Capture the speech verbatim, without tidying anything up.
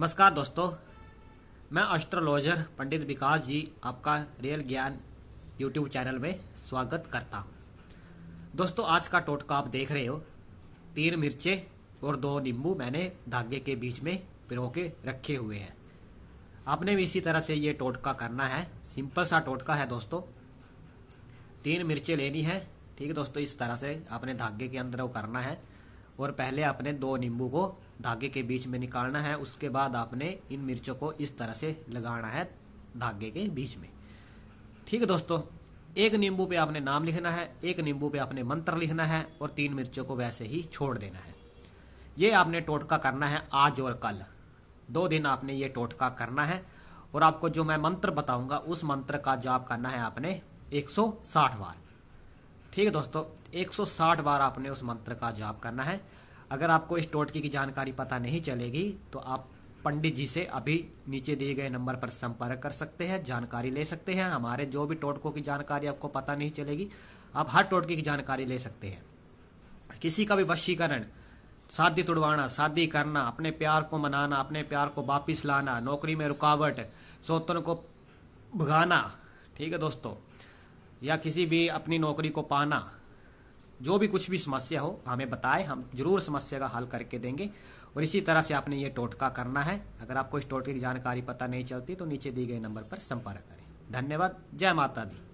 नमस्कार दोस्तों, मैं एस्ट्रोलॉजर पंडित विकास जी आपका रियल ज्ञान यूट्यूब चैनल में स्वागत करता हूं। दोस्तों, आज का टोटका आप देख रहे हो, तीन मिर्चें और दो नींबू मैंने धागे के बीच में पिरो के रखे हुए हैं। आपने भी इसी तरह से ये टोटका करना है। सिंपल सा टोटका है दोस्तों। तीन मिर्चें लेनी है, ठीक है दोस्तों। इस तरह से आपने धागे के अंदर वो करना है और पहले आपने दो नींबू को धागे के बीच में निकालना है। उसके बाद आपने इन मिर्चों को इस तरह से लगाना है धागे के बीच में, ठीक है दोस्तों। एक नींबू पे आपने नाम लिखना है, एक नींबू पे आपने मंत्र लिखना है और तीन मिर्चों को वैसे ही छोड़ देना है। ये आपने टोटका करना है आज और कल, दो दिन आपने ये टोटका करना है। और आपको जो मैं मंत्र बताऊंगा उस मंत्र का जाप करना है आपने एक सौ साठ बार, ठीक है दोस्तों। एक सौ साठ बार आपने उस मंत्र का जाप करना है। अगर आपको इस टोटके की जानकारी पता नहीं चलेगी तो आप पंडित जी से अभी नीचे दिए गए नंबर पर संपर्क कर सकते हैं, जानकारी ले सकते हैं। हमारे जो भी टोटकों की जानकारी आपको पता नहीं चलेगी, आप हर टोटके की जानकारी ले सकते हैं। किसी का भी वशीकरण, शादी तुड़वाना, शादी करना, अपने प्यार को मनाना, अपने प्यार को वापिस लाना, नौकरी में रुकावट, सौतन को भगाना, ठीक है दोस्तों, या किसी भी अपनी नौकरी को पाना, जो भी कुछ भी समस्या हो हमें बताएं, हम जरूर समस्या का हल करके देंगे। और इसी तरह से आपने ये टोटका करना है। अगर आपको इस टोटके की जानकारी पता नहीं चलती तो नीचे दी गए नंबर पर संपर्क करें। धन्यवाद। जय माता दी।